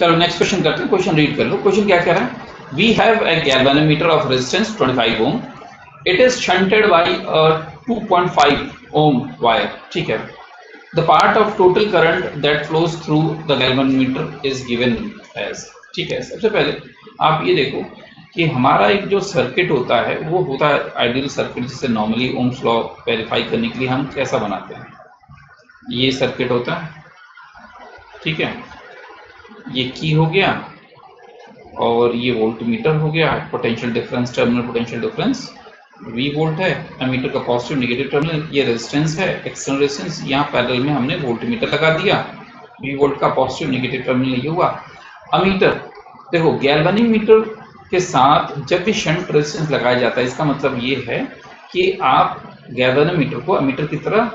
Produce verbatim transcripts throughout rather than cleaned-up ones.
चलो next question करते हैं, क्वेश्चन रीड कर लो। क्वेश्चन क्या कह रहा है, we have a galvanometer of resistance twenty five ohm, it is shunted by a two point five ohm wire. ठीक है, the part of total current that flows through the galvanometer is given as. ठीक है, सबसे पहले आप ये देखो कि हमारा एक जो सर्किट होता है वो होता है आइडियल सर्किट, जिसे नॉर्मली ओम्स लॉ वेरीफाई करने के लिए हम कैसा बनाते हैं, ये सर्किट होता है। ठीक है, ये की हो गया और ये वोल्टमीटर हो गया, potential difference, terminal potential difference V volt है, एमीटर का पॉजिटिव नेगेटिव टर्मिनल, ये रेजिस्टेंस है एक्सटर्नल रेजिस्टेंस, यहाँ पैरेलल में हमने वोल्टमीटर लगा दिया, वी वोल्ट का पॉजिटिव नेगेटिव टर्मिनल ये हुआ अमीटर। देखो गैल्वेनोमीटर के साथ जब भी शंट रेजिस्टेंस लगाया जाता है, इसका मतलब ये है कि आप गैल्वेनोमीटर को अमीटर की तरह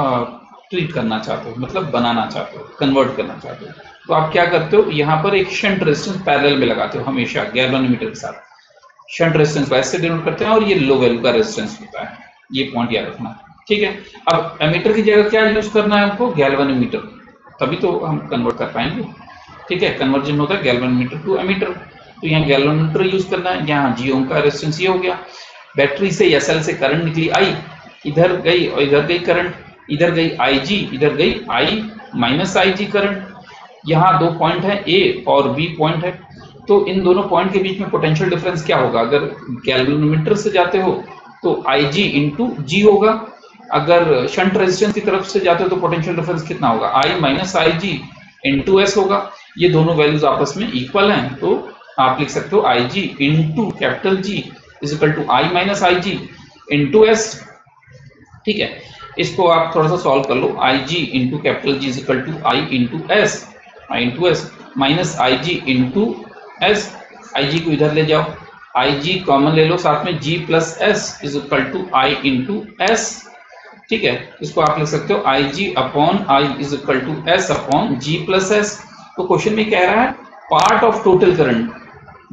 आ, ट्रीट करना चाहते हो, मतलब बनाना चाहते हो, कन्वर्ट करना चाहते हो, तो आप क्या करते हो, यहाँ पर एक शंट रेजिस्टेंस पैरेलल में लगाते हो, हमेशा गैल्वेनोमीटर के साथ शंट रेजिस्टेंस वैसे डिनोट करते हैं, और ये लो वैल्यू का रेजिस्टेंस होता है, ये पॉइंट याद रखना। ठीक है, अब एमीटर की जगह क्या यूज करना है हमको, गैल्वेनोमीटर, तभी तो हम कन्वर्ट कर पाएंगे। ठीक है, कन्वर्जन होता है गैल्वेनोमीटर टू एमीटर, तो यहाँ गैल्वेनोमीटर यूज करना है, यहाँ जी ओम का रेजिस्टेंस ये हो गया, बैटरी से या सेल से करंट निकली आई, इधर गई और इधर गई करंट, इधर गई Ig, इधर गई I माइनस Ig करंट, यहाँ दो पॉइंट है A और B पॉइंट है, तो इन दोनों पॉइंट के बीच में पोटेंशियल डिफरेंस क्या होगा, अगर गैल्वेनोमीटर से जाते हो तो Ig इंटू G होगा, अगर शंट रेजिस्टेंस की तरफ से जाते हो तो पोटेंशियल डिफरेंस कितना होगा, I minus Ig into S होगा। ये दोनों वैल्यूज आपस में इक्वल हैं, तो आप लिख सकते हो Ig into capital G is equal to I minus Ig into S। ठीक है, इसको आप थोड़ा सा सॉल्व कर लो, Ig into capital G is equal to I into S, I into S minus Ig into S, Ig को इधर ले जाओ, Ig कॉमन ले लो साथ में, G plus S is equal to I into S। ठीक है, इसको आप लिख सकते हो Ig upon I is equal to S upon G plus S। तो क्वेश्चन में कह रहा है part of total current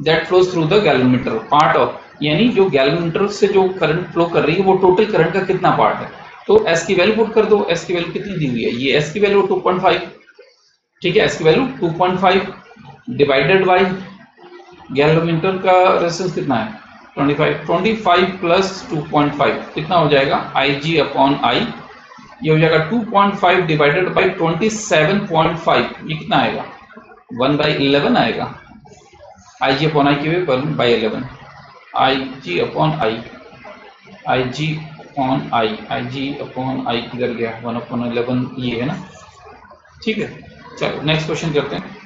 that flows through the galvanometer, part of यानी जो गैल्वेनोमीटर से जो करंट फ्लो कर रही है वो टोटल करंट का कितना पार्ट है, तो S की वैल्यू पुट कर दो, S की वैल्यू कितनी दी हुई है, ये S की वैल्यू टू पॉइंट फाइव। ठीक है, S की value two point five divided by galvanometer का रेजिस्टेंस कितना है twenty five, twenty five plus two point five कितना हो जाएगा, Ig अपॉन I ये हो जाएगा two point five divided by twenty seven point five, ये कितना आएगा वन बाई इलेवन आएगा, Ig अपॉन I की one by eleven, Ig upon I, Ig upon I, Ig upon I किधर गया, वन अपॉन इलेवन ये है ना। ठीक है, चलो नेक्स्ट क्वेश्चन करते हैं।